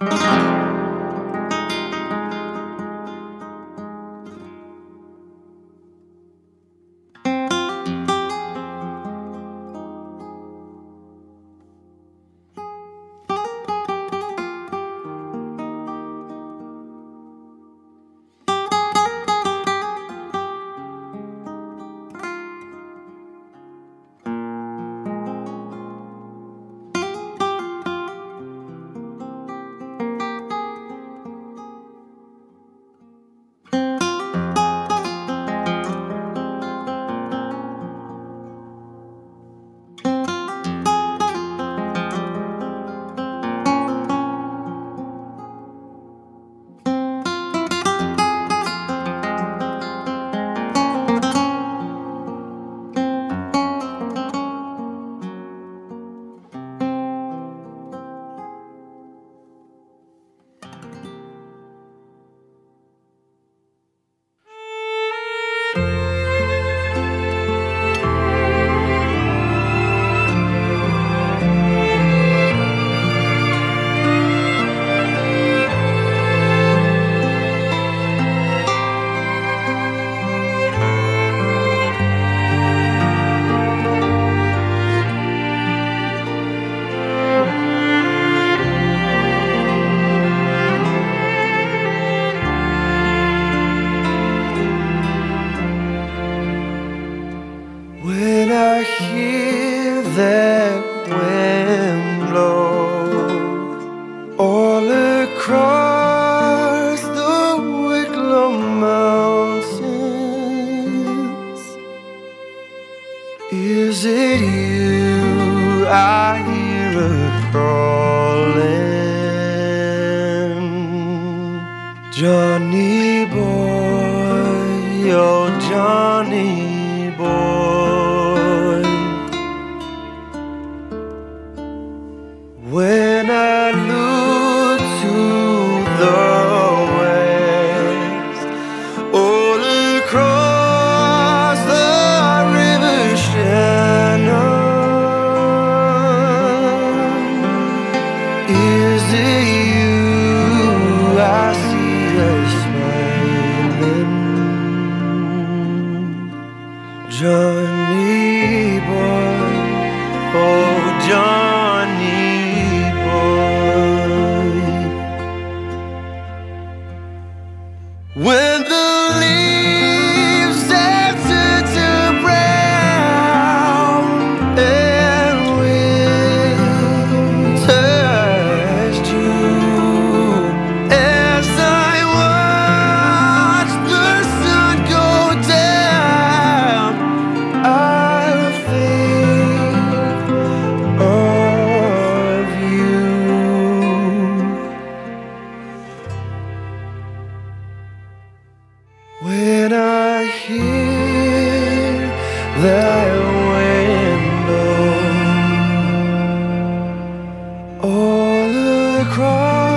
Is it you I hear a calling? Johnny boy, oh Johnny boy. When I look to the west, all across Johnny boy, oh Johnny boy. When the leaves have turned to brown and winter has true, as I watch the sun go down, when I hear thy wind blow all across